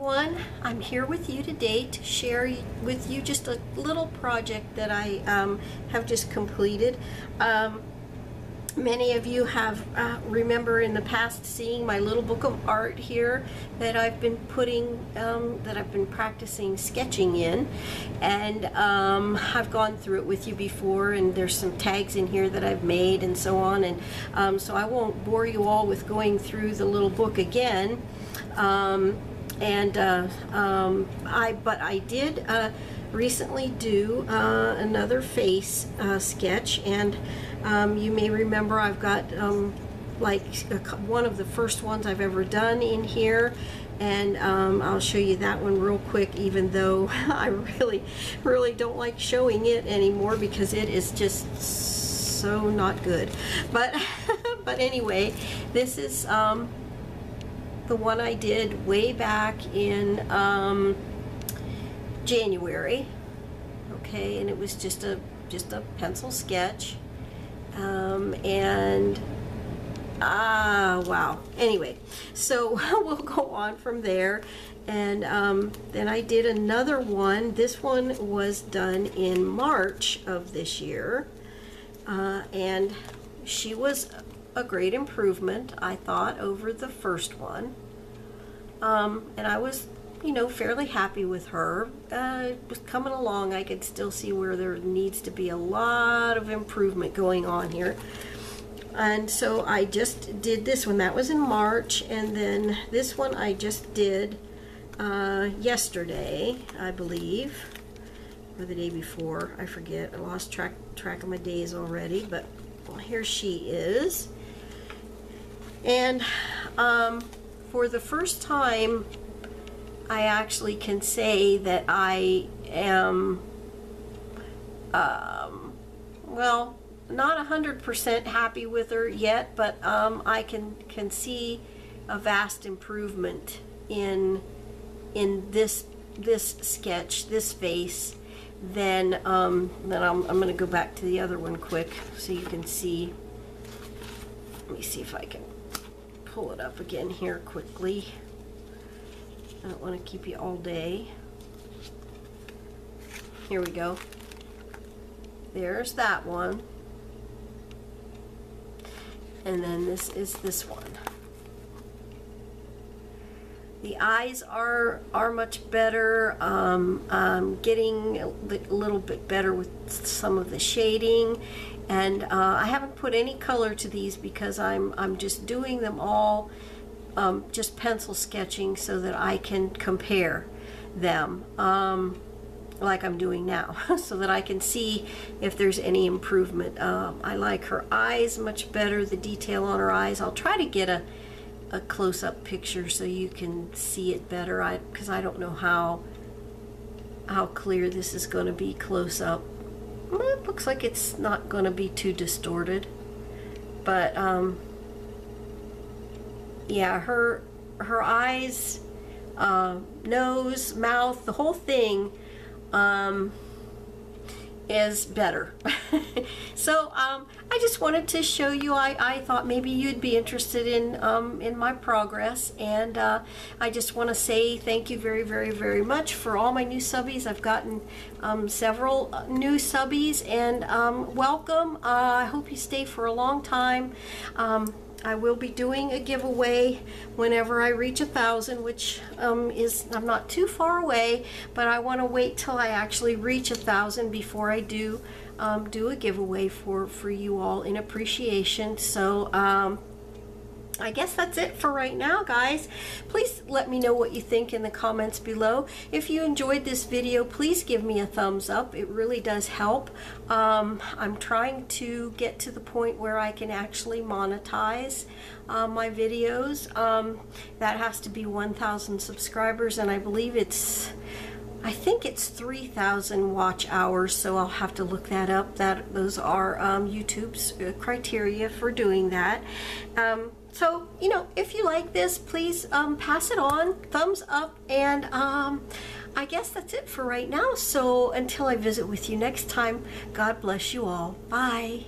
everyone. I'm here with you today to share with you just a little project that I have just completed. Many of you have remember in the past seeing my little book of art here that I've been putting, practicing sketching in, and I've gone through it with you before, and there's some tags in here that I've made and so on, and so I won't bore you all with going through the little book again. But I did recently do another face sketch, and you may remember I've got like one of the first ones I've ever done in here, and I'll show you that one real quick, even though I really don't like showing it anymore because it is just so not good, but but anyway, this is the one I did way back in January, okay, and it was just a pencil sketch, and wow, anyway, so we'll go on from there. And then I did another one. This one was done in March of this year, and she was a great improvement, I thought, over the first one, and I was, you know, fairly happy with her. It was coming along. I could still see where there needs to be a lot of improvement going on here, and so I just did this one. That was in March, and then this one I just did yesterday, I believe, or the day before. I forget. I lost track of my days already, but here she is. And for the first time, I actually can say that I am, well, not 100% happy with her yet, but I can see a vast improvement in this sketch, this face. Then I'm going to go back to the other one quick so you can see. Let me see if I can pull it up again here quickly. I don't want to keep you all day. Here we go. There's that one. And then this is this one. The eyes are much better. I'm getting a little bit better with some of the shading. And I haven't put any color to these because I'm just doing them all just pencil sketching so that I can compare them like I'm doing now, so that I can see if there's any improvement. I like her eyes much better, the detail on her eyes. I'll try to get a close-up picture so you can see it better, because I don't know how clear this is going to be close up. It looks like it's not going to be too distorted, but yeah, her eyes, nose, mouth, the whole thing is better. So I just wanted to show you. I thought maybe you'd be interested in my progress, and I just want to say thank you very, very, very much for all my new subbies. I've gotten several new subbies, and welcome. I hope you stay for a long time. I will be doing a giveaway whenever I reach 1,000, which is, I'm not too far away, but I want to wait till I actually reach 1,000 before I do do a giveaway for you all in appreciation. So I guess that's it for right now, guys. Please let me know what you think in the comments below. If you enjoyed this video, please give me a thumbs up. It really does help. I'm trying to get to the point where I can actually monetize my videos. That has to be 1,000 subscribers, and I believe it's, I think it's 3,000 watch hours, so I'll have to look that up. Those are YouTube's criteria for doing that. So, you know, if you like this, please pass it on, thumbs up, and I guess that's it for right now. So until I visit with you next time, God bless you all. Bye.